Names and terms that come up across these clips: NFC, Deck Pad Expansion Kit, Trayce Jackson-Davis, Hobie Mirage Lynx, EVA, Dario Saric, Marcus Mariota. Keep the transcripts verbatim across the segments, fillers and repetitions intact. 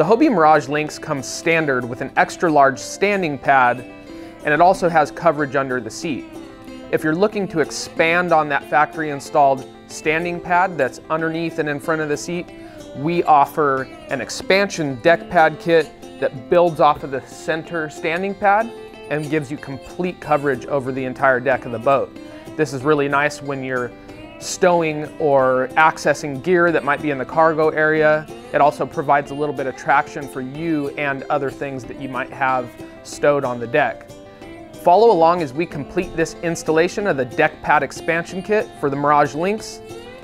The Hobie Mirage Lynx comes standard with an extra large standing pad, and it also has coverage under the seat. If you're looking to expand on that factory installed standing pad that's underneath and in front of the seat, we offer an expansion deck pad kit that builds off of the center standing pad and gives you complete coverage over the entire deck of the boat. This is really nice when you're stowing or accessing gear that might be in the cargo area. It also provides a little bit of traction for you and other things that you might have stowed on the deck. Follow along as we complete this installation of the Deck Pad Expansion Kit for the Mirage Lynx.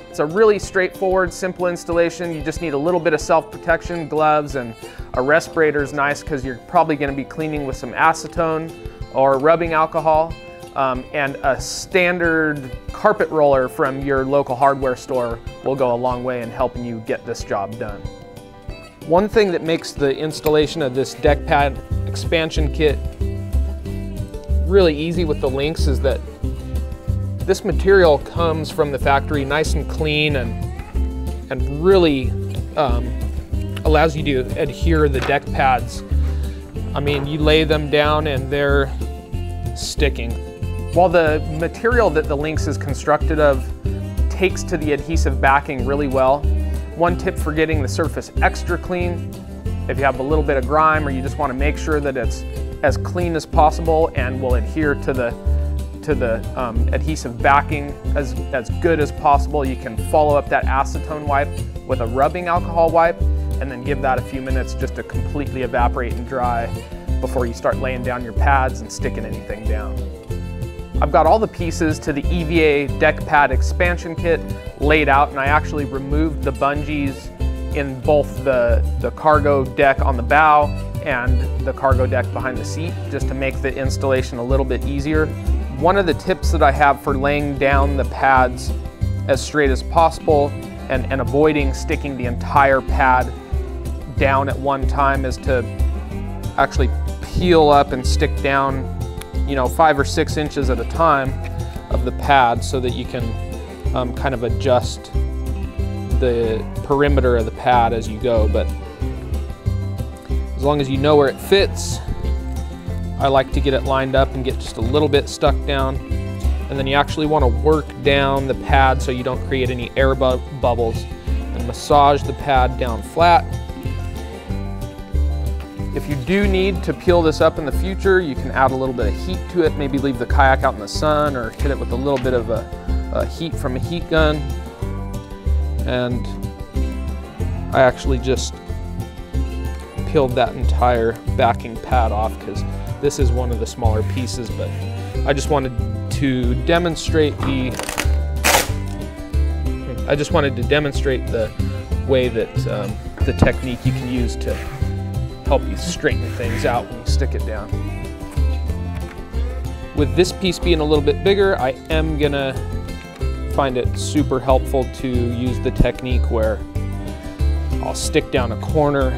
It's a really straightforward, simple installation. You just need a little bit of self-protection, gloves, and a respirator is nice because you're probably going to be cleaning with some acetone or rubbing alcohol, um, and a standard carpet roller from your local hardware store will go a long way in helping you get this job done. One thing that makes the installation of this Deck Pad Expansion Kit really easy with the Lynx is that this material comes from the factory nice and clean, and and really um, allows you to adhere the deck pads. I mean, you lay them down and they're sticking. While the material that the Lynx is constructed of takes to the adhesive backing really well, one tip for getting the surface extra clean: if you have a little bit of grime or you just want to make sure that it's as clean as possible and will adhere to the to the um, adhesive backing as, as good as possible, you can follow up that acetone wipe with a rubbing alcohol wipe and then give that a few minutes just to completely evaporate and dry before you start laying down your pads and sticking anything down. I've got all the pieces to the E V A Deck Pad Expansion Kit laid out, and I actually removed the bungees in both the, the cargo deck on the bow and the cargo deck behind the seat, just to make the installation a little bit easier. One of the tips that I have for laying down the pads as straight as possible and, and avoiding sticking the entire pad down at one time is to actually peel up and stick down, you know, five or six inches at a time of the pad so that you can um, kind of adjust the perimeter of the pad as you go. But as long as you know where it fits, I like to get it lined up and get just a little bit stuck down. And then you actually want to work down the pad so you don't create any air bu bubbles. And massage the pad down flat. If you do need to peel this up in the future, you can add a little bit of heat to it. Maybe leave the kayak out in the sun or hit it with a little bit of a, a heat from a heat gun. And I actually just peeled that entire backing pad off because this is one of the smaller pieces, but I just wanted to demonstrate the I just wanted to demonstrate the way that um, the technique you can use to help you straighten things out when you stick it down. With this piece being a little bit bigger, I am gonna find it super helpful to use the technique where I'll stick down a corner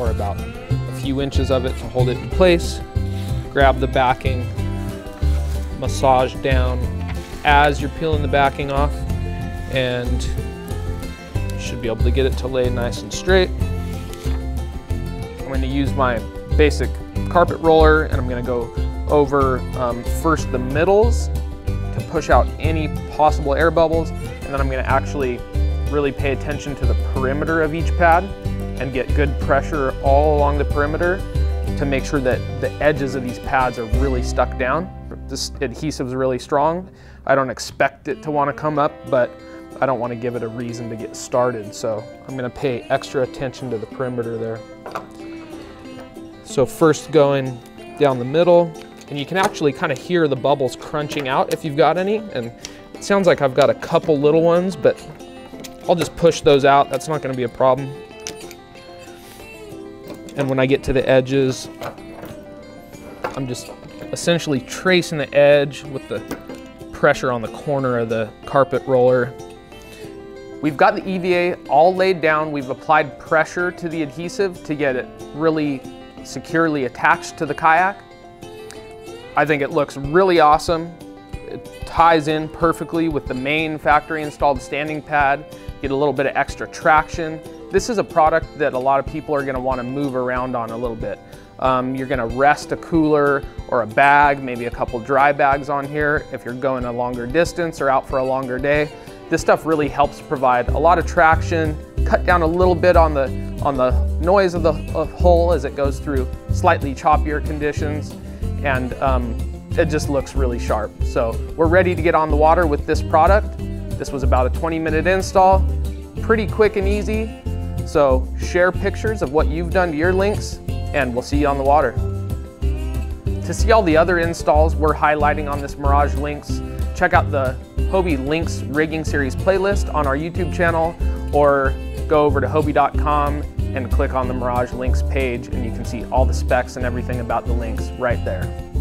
or about a few inches of it to hold it in place, grab the backing, massage down as you're peeling the backing off, and you should be able to get it to lay nice and straight. I'm going to use my basic carpet roller, and I'm going to go over um, first the middles to push out any possible air bubbles, and then I'm going to actually really pay attention to the perimeter of each pad and get good pressure all along the perimeter to make sure that the edges of these pads are really stuck down. This adhesive is really strong. I don't expect it to want to come up, but I don't want to give it a reason to get started, so I'm going to pay extra attention to the perimeter there. So first going down the middle, and you can actually kind of hear the bubbles crunching out if you've got any, and it sounds like I've got a couple little ones, but I'll just push those out. That's not going to be a problem. And when I get to the edges, I'm just essentially tracing the edge with the pressure on the corner of the carpet roller. We've got the E V A all laid down. We've applied pressure to the adhesive to get it really securely attached to the kayak. I think it looks really awesome. It ties in perfectly with the main factory installed standing pad. Get a little bit of extra traction. This is a product that a lot of people are going to want to move around on a little bit. Um, you're going to rest a cooler or a bag, maybe a couple dry bags on here if you're going a longer distance or out for a longer day. This stuff really helps provide a lot of traction, cut down a little bit on the, on the noise of the of hull as it goes through slightly choppier conditions, and um, it just looks really sharp. So we're ready to get on the water with this product. This was about a twenty minute install, pretty quick and easy. So share pictures of what you've done to your Lynx, and we'll see you on the water. To see all the other installs we're highlighting on this Mirage Lynx, check out the Hobie Lynx Rigging Series playlist on our YouTube channel, or go over to hobie dot com and click on the Mirage Lynx page, and you can see all the specs and everything about the Lynx right there.